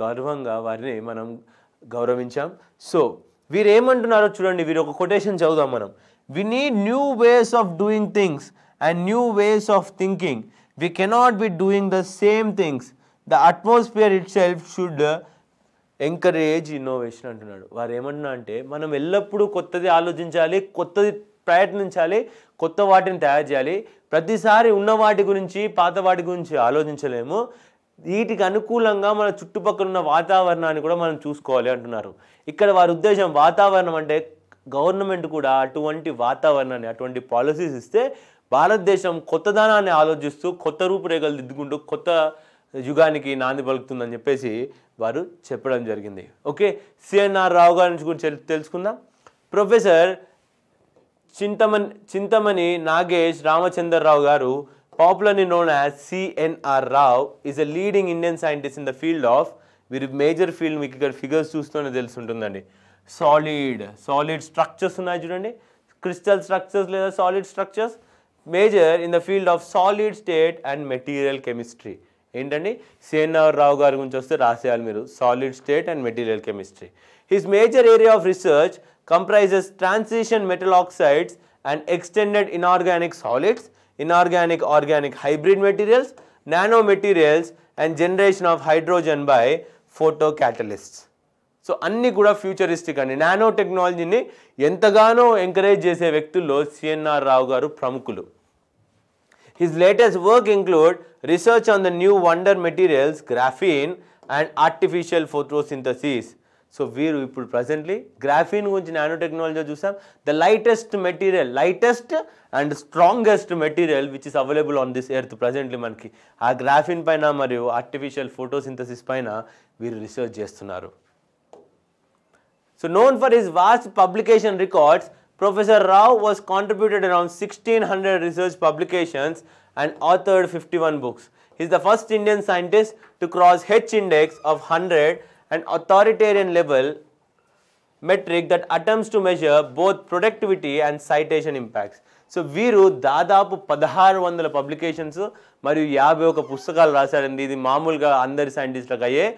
గర్వంగా వారిని మనం గౌరవించాం. సో వీరు ఏమంటున్నారో చూడండి, వీరు ఒక కొటేషన్ చదువుదాం మనం. We need new ways of doing things and new ways of thinking. We cannot be doing the same things. The atmosphere itself should encourage innovation అంటున్నాడు. వారు ఏమన్నా అంటే మనం ఎల్లప్పుడూ కొత్తది ఆలోచించాలి, కొత్తది ప్రయత్నించాలి, కొత్త వాటిని తయారు చేయాలి. ప్రతిసారి ఉన్న వాటి గురించి, పాత వాటి గురించి ఆలోచించలేము. వీటికి అనుకూలంగా మన చుట్టుపక్కల ఉన్న వాతావరణాన్ని కూడా మనం చూసుకోవాలి అంటున్నారు. ఇక్కడ వారి ఉద్దేశం వాతావరణం అంటే గవర్నమెంట్ కూడా అటువంటి వాతావరణాన్ని, అటువంటి పాలసీస్ ఇస్తే భారతదేశం కొత్తదనాన్ని ఆలోచిస్తూ కొత్త రూపురేఖలు దిద్దుకుంటూ కొత్త యుగానికి నాంది పలుకుతుందని చెప్పేసి వారు చెప్పడం జరిగింది. ఓకే, సిఎన్ఆర్ రావు గారి గురించి తెలుసుకుందాం. ప్రొఫెసర్ చింతమణి చింతమణి నాగేష్ రామచంద్రరావు గారు, popularly known as CNR Rao, is a leading Indian scientist in the field of, వీరి మేజర్ ఫీల్డ్ మీకు ఇక్కడ ఫిగర్స్ చూస్తూనే తెలుసుంటుందండి. సాలిడ్ సాలిడ్ స్ట్రక్చర్స్ ఉన్నాయి చూడండి, క్రిస్టల్ స్ట్రక్చర్స్ లేదా solid structures. Major in the field of solid state and material chemistry. ఏంటండి CNR Rao గారి గురించి వస్తే రాసేయాలి మీరు, solid state and material chemistry. His major area of research comprises transition metal oxides and extended inorganic solids, inorganic organic hybrid materials, nano materials and generation of hydrogen by photo catalysts. So అన్నీ కూడా futuristic అండి. Nano టెక్నాలజీని ఎంతగానో encourage చేసే వ్యక్తుల్లో CNR Rao గారు ప్రముఖులు. His latest work include research on the new wonder materials, graphene and artificial photosynthesis. So, we are presently graphene which nanotechnology, the lightest material, lightest and strongest material which is available on this earth presently manki. A graphene paina mariyu artificial photosynthesis paina we research chestunaru. So, known for his vast publication records, Professor Rao was contributed around sixteen hundred research publications and authored fifty-one books. He is the first Indian scientist to cross H index of one hundred, an authoritarian level metric that attempts to measure both productivity and citation impacts. So వీరు దాదాపు పదహారు వందల publications మరియు యాభై ఒక పుస్తకాలు రాశారండి. ఇది మామూలుగా అందరి సైంటిస్టులకు అయ్యే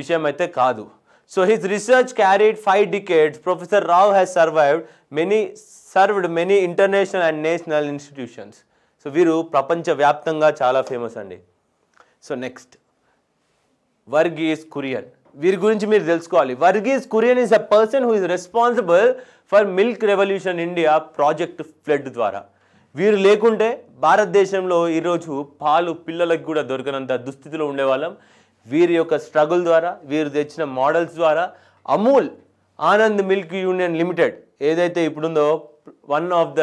విషయం అయితే కాదు. So his research carried five decades. Professor Rao has survived many, served many international and national institutions. So viru prapancha vyaptanga chala famous andi. So next, Verghese Kurien. Veer gurinchi meer telusukovali. Verghese Kurien is a person who is responsible for Milk Revolution India project flood dwara. వీరు లేకుంటే భారతదేశంలో ఈరోజు పాలు పిల్లలకు కూడా దొరకనంత దుస్థితిలో ఉండేవాళ్ళం. వీరి యొక్క స్ట్రగుల్ ద్వారా వీరు తెచ్చిన మోడల్స్ ద్వారా Amul Anand milk union limited ఏదైతే ఇప్పుడుందో వన్ ఆఫ్ ద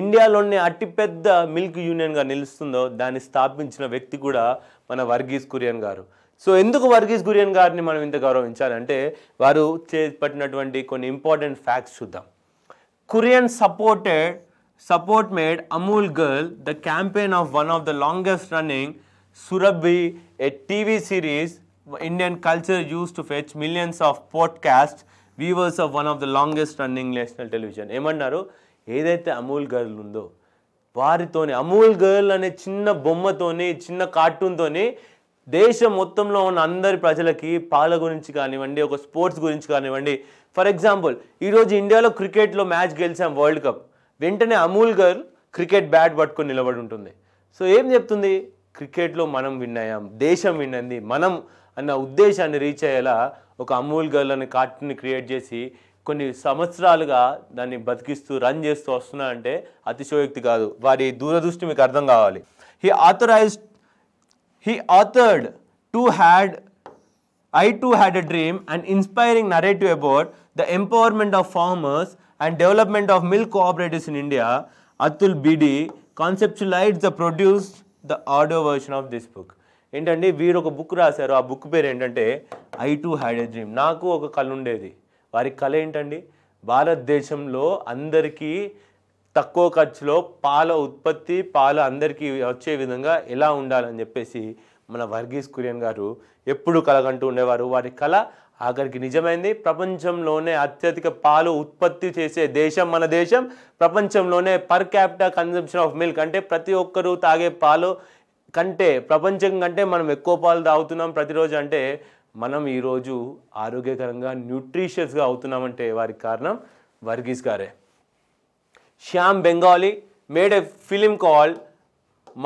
ఇండియాలోనే అతిపెద్ద మిల్క్ యూనియన్గా నిలుస్తుందో దాన్ని స్థాపించిన వ్యక్తి కూడా మన వర్గీస్ కురియన్ గారు. సో ఎందుకు వర్గీస్ కురియన్ గారిని మనం ఇంత గౌరవించాలంటే వారు చేపట్టినటువంటి కొన్ని ఇంపార్టెంట్ ఫ్యాక్ట్స్ చూద్దాం. Kurien supported support made Amul Girl the campaign of one of the longest running Surabhi, a T V series Indian culture used to fetch millions of podcast viewers of one of the longest running national television. ఏమంటారు ఏదైతే Amul girl ఉందో వారితోనే Amul girl అనే చిన్న బొమ్మతోని చిన్న కార్టూన్తోని దేశం మొత్తంలో ఉన్న అందరి ప్రజలకి పాల గురించి కానివ్వండి ఒక స్పోర్ట్స్ గురించి కానివ్వండి ఫర్ ఎగ్జాంపుల్ ఈరోజు ఇండియాలో క్రికెట్లో మ్యాచ్ గెలిచాం వరల్డ్ కప్ వెంటనే అమూల్ గారు క్రికెట్ బ్యాట్ పట్టుకొని నిలబడి ఉంటుంది. సో ఏం చెప్తుంది క్రికెట్లో మనం విన్ అయ్యాం దేశం విన్నంది మనం అన్న ఉద్దేశాన్ని రీచ్ అయ్యేలా ఒక అమూల్ గర్ల్ అనే కార్టూన్ని క్రియేట్ చేసి కొన్ని సంవత్సరాలుగా దాన్ని బతికిస్తూ రన్ చేస్తూ వస్తున్నా అంటే అతిశయోక్తి కాదు వారి దూరదృష్టి మీకు అర్థం కావాలి. He authorized he authored too had I too had a dream and inspiring narrative about the empowerment of farmers and development of milk cooperatives in India, Atul B D conceptualized the produced the audio version of this book. ఏంటంటే వీరు ఒక book రాశారు ఆ book పేరు ఏంటంటే I too had a dream నాకు ఒక కళ ఉండేది. వారి కళ ఏంటండి భారతదేశంలో అందరికీ తక్కువ ఖర్చులో పాల ఉత్పత్తి పాలు అందరికీ వచ్చే విధంగా ఎలా ఉండాలని చెప్పేసి మన వర్గీస్ కురియన్ గారు ఎప్పుడు కలగంటూ ఉండేవారు. వారి కళ ఆఖరికి నిజమైంది ప్రపంచంలోనే అత్యధిక పాలు ఉత్పత్తి చేసే దేశం మన దేశం ప్రపంచంలోనే per capital consumption of milk అంటే ప్రతి ఒక్కరూ తాగే పాలు కంటే ప్రపంచం కంటే మనం ఎక్కువ పాలు తాగుతున్నాం ప్రతిరోజు అంటే మనం ఈరోజు ఆరోగ్యకరంగా న్యూట్రిషియస్గా అవుతున్నామంటే వారికి కారణం వర్గీస్ గారే. Shyam Benegal made a film called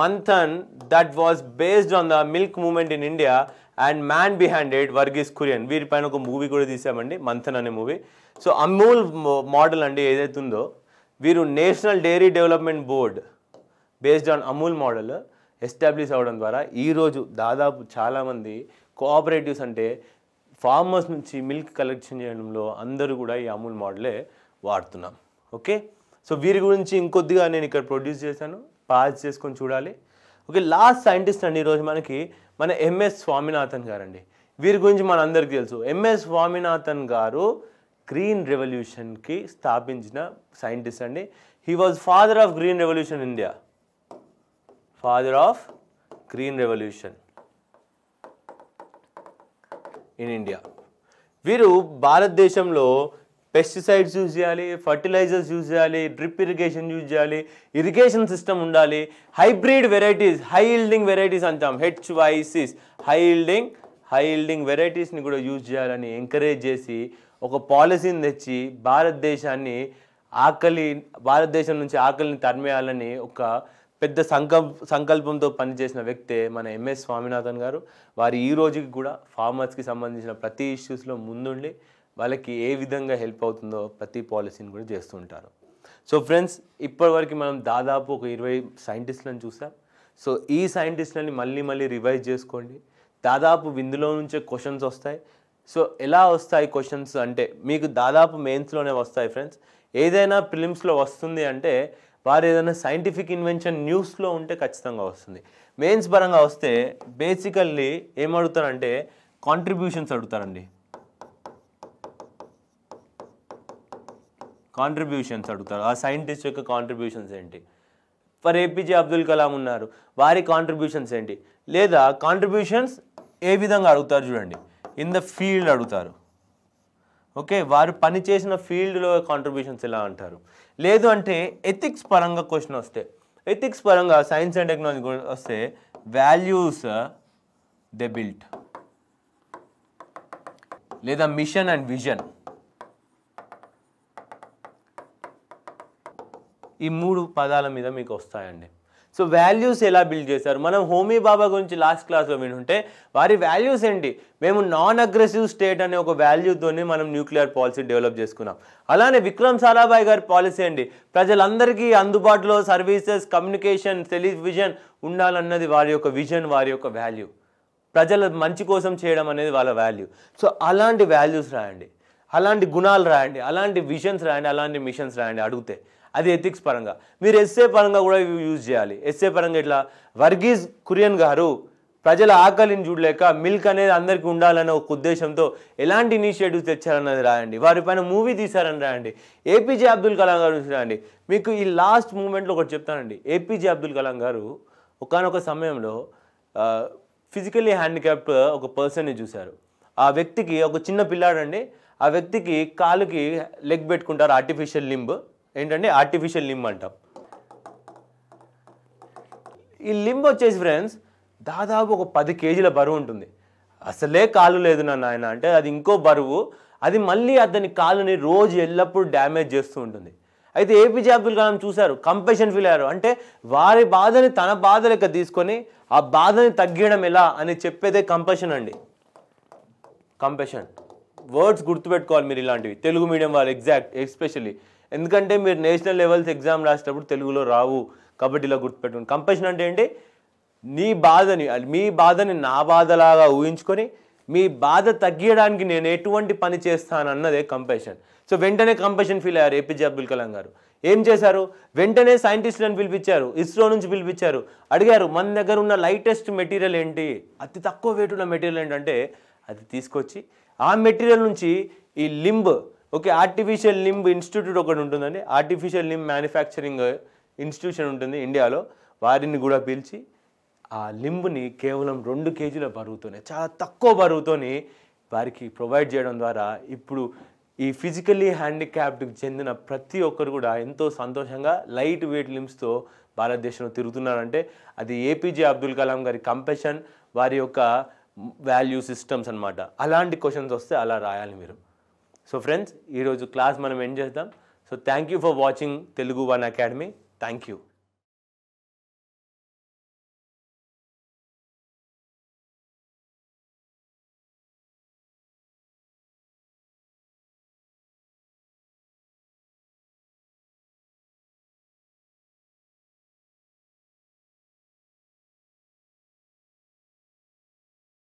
Manthan that was based on the milk movement in India and man behind it Verghese Kurien వీరి పైన ఒక మూవీ కూడా తీసామండి మంథన్ అనే మూవీ. సో అమూల్ మోడల్ అండి ఏదైతే ఉందో వీరు national dairy development board based on Amul model establish అవ్వడం ద్వారా ఈరోజు దాదాపు చాలామంది కోఆపరేటివ్స్ అంటే ఫార్మర్స్ నుంచి మిల్క్ కలెక్షన్ చేయడంలో అందరూ కూడా ఈ అమూల్ మోడలే వాడుతున్నాం. ఓకే సో వీరి గురించి ఇంకొద్దిగా నేను ఇక్కడ ప్రొడ్యూస్ చేశాను పాజ్ చేసుకొని చూడాలి. ఓకే లాస్ట్ సైంటిస్ట్ అండి ఈరోజు మనకి మన ఎంఎస్ స్వామినాథన్ గారండి వీరి గురించి మన అందరికీ తెలుసు. ఎంఎస్ స్వామినాథన్ గారు గ్రీన్ రెవల్యూషన్కి స్థాపించిన సైంటిస్ట్ అండి. He was father of green revolution India father of green revolution in India. వీరు భారతదేశంలో పెస్టిసైడ్స్ యూజ్ చేయాలి ఫర్టిలైజర్స్ యూజ్ చేయాలి డ్రిప్ ఇరిగేషన్ యూజ్ చేయాలి ఇరిగేషన్ సిస్టమ్ ఉండాలి hybrid varieties high yielding varieties అంటాం HYVs high yielding high yielding వెరైటీస్ని కూడా use చేయాలని ఎంకరేజ్ చేసి ఒక పాలసీని తెచ్చి భారతదేశాన్ని ఆకలి భారతదేశం నుంచి ఆకలిని తరిమేయాలని ఒక పెద్ద సంకల్ప సంకల్పంతో పనిచేసిన వ్యక్తే మన ఎంఎస్ స్వామినాథన్ గారు. వారు ఈ రోజుకి కూడా ఫార్మర్స్కి సంబంధించిన ప్రతి ఇష్యూస్లో ముందుండి వాళ్ళకి ఏ విధంగా హెల్ప్ అవుతుందో ప్రతి పాలసీని కూడా చేస్తుంటారు. సో ఫ్రెండ్స్ ఇప్పటివరకు మనం దాదాపు ఒక ఇరవై సైంటిస్టులను చూసాం. సో ఈ సైంటిస్టులని మళ్ళీ మళ్ళీ రివైజ్ చేసుకోండి దాదాపు ఇందులో నుంచే క్వశ్చన్స్ వస్తాయి. సో ఎలా వస్తాయి క్వశ్చన్స్ అంటే మీకు దాదాపు మెయిన్స్లోనే వస్తాయి ఫ్రెండ్స్. ఏదైనా ప్రిలిమ్స్లో వస్తుంది అంటే వారు ఏదైనా సైంటిఫిక్ ఇన్వెన్షన్ న్యూస్లో ఉంటే ఖచ్చితంగా వస్తుంది. మెయిన్స్ పరంగా వస్తే బేసికల్లీ ఏం అడుగుతారంటే కాంట్రిబ్యూషన్స్ అడుగుతారండి కాంట్రిబ్యూషన్స్ అడుగుతారు ఆ సైంటిస్ట్ యొక్క కాంట్రిబ్యూషన్స్ ఏంటి. ఫర్ ఏపీజే అబ్దుల్ కలాం ఉన్నారు వారి కాంట్రిబ్యూషన్స్ ఏంటి లేదా కాంట్రిబ్యూషన్స్ ఏ విధంగా అడుగుతారు చూడండి ఇన్ ద ఫీల్డ్ అడుగుతారు. ఓకే వారు పనిచేసిన ఫీల్డ్లో కాంట్రిబ్యూషన్స్ ఎలా అంటారు. లేదు అంటే ఎథిక్స్ పరంగా క్వశ్చన్ వస్తే ఎథిక్స్ పరంగా సైన్స్ అండ్ టెక్నాలజీ వస్తే వాల్యూస్ దే బిల్ట్ లేదా మిషన్ అండ్ విజన్ ఈ మూడు పదాల మీద మీకు వస్తాయండి. సో వాల్యూస్ ఎలా బిల్డ్ చేశారు మనం హోమీ బాబా గురించి లాస్ట్ క్లాస్లో వినుంటే వారి వాల్యూస్ ఏంటి మేము నాన్ అగ్రెసివ్ స్టేట్ అనే ఒక వాల్యూతోనే మనం న్యూక్లియర్ పాలసీ డెవలప్ చేసుకున్నాం. అలానే విక్రమ్ సారాభాయ్ గారి పాలసీ అండి ప్రజలందరికీ అందుబాటులో సర్వీసెస్ కమ్యూనికేషన్ టెలివిజన్ ఉండాలన్నది వారి యొక్క విజన్ వారి యొక్క వాల్యూ. ప్రజల మంచి కోసం చేయడం అనేది వాళ్ళ వాల్యూ. సో అలాంటి వాల్యూస్ రాయండి, అలాంటి గుణాలు రాయండి, అలాంటి విజన్స్ రాయండి, అలాంటి మిషన్స్ రాయండి అడిగితే. అది ఎథిక్స్ పరంగా. మీరు ఎస్ఏ పరంగా కూడా యూజ్ చేయాలి. ఎస్ఏ పరంగా ఇట్లా వర్గీస్ కురియన్ గారు ప్రజల ఆకలిని చూడలేక మిల్క్ అనేది అందరికీ ఉండాలనే ఒక ఉద్దేశంతో ఎలాంటి ఇనిషియేటివ్స్ తెచ్చారన్నది రాయండి. వారిపైన మూవీ తీశారని రాయండి. ఏపీజే అబ్దుల్ కలాం గారు రాయండి. మీకు ఈ లాస్ట్ మూమెంట్లో ఒకటి చెప్తానండి. ఏపీజే అబ్దుల్ కలాం గారు ఒకానొక సమయంలో ఫిజికల్లీ హ్యాండిక్యాప్డ్ ఒక పర్సన్ని చూశారు. ఆ వ్యక్తికి ఒక చిన్న పిల్లాడండి, ఆ వ్యక్తికి కాలుకి లెగ్ పెట్టుకుంటారు, ఆర్టిఫిషియల్ లింబ్ ఏంటంటే ఆర్టిఫిషియల్ లింబ్ అంటాం. ఈ లింబ్ వచ్చేసి ఫ్రెండ్స్ దాదాపు ఒక పది కేజీల బరువు ఉంటుంది. అసలే కాలు లేదు నా నాయన అంటే అది ఇంకో బరువు, అది మళ్ళీ అతని కాలుని రోజు ఎల్లప్పుడూ డ్యామేజ్ చేస్తూ ఉంటుంది. అయితే ఏపీజే అబ్దుల్ కలాం చూశారు, కంపాషన్ ఫీల్ అయ్యారు. అంటే వారి బాధని తన బాధ లెక్క తీసుకొని ఆ బాధని తగ్గించడం ఎలా అని చెప్పేదే కంపాషన్ అండి. కంపాషన్ వర్డ్స్ గుర్తుపెట్టుకోవాలి మీరు ఇలాంటివి, తెలుగు మీడియం వాళ్ళు ఎగ్జాక్ట్ ఎస్పెషల్లీ, ఎందుకంటే మీరు నేషనల్ లెవెల్స్ ఎగ్జామ్ రాసేటప్పుడు తెలుగులో రావు కాబట్టి ఇలా గుర్తుపెట్టుకోండి. కంపాషన్ అంటే ఏంటి? నీ బాధని మీ బాధని నా బాధలాగా ఊహించుకొని మీ బాధ తగ్గించడానికి నేను ఎటువంటి పని చేస్తానన్నదే కంపాషన్. సో వెంటనే కంపాషన్ ఫీల్ అయ్యారు ఏపీజే అబ్దుల్ కలాం గారు. ఏం చేశారు? వెంటనే సైంటిస్టులను పిలిపించారు, ఇస్రో నుంచి పిలిపించారు. అడిగారు మన దగ్గర ఉన్న లైటెస్ట్ మెటీరియల్ ఏంటి, అతి తక్కువ వెయిట్ ఉన్న మెటీరియల్ ఏంటంటే అది తీసుకొచ్చి ఆ మెటీరియల్ నుంచి ఈ limb, okay artificial limb institute ఒకటి ఉంటుందండి, ఆర్టిఫిషియల్ లింబ్ మ్యానుఫ్యాక్చరింగ్ ఇన్స్టిట్యూషన్ ఉంటుంది ఇండియాలో, వారిని కూడా పిలిచి ఆ లింబుని కేవలం రెండు కేజీల బరువుతోనే చాలా తక్కువ బరువుతోని వారికి ప్రొవైడ్ చేయడం ద్వారా ఇప్పుడు ఈ ఫిజికల్లీ హ్యాండిక్యాప్డ్కి చెందిన ప్రతి ఒక్కరు కూడా ఎంతో సంతోషంగా లైట్ వెయిట్ లింబ్స్తో భారతదేశంలో తిరుగుతున్నారంటే అది ఏపీజే అబ్దుల్ కలాం గారి కంపాషన్, వారి యొక్క వాల్యూ సిస్టమ్స్ అనమాట. అలాంటి క్వశ్చన్స్ వస్తే అలా రాయాలి మీరు. సో ఫ్రెండ్స్ ఈరోజు క్లాస్ మనం ఎండ్ చేద్దాం. So thank you for watching Telugu one academy. Thank you.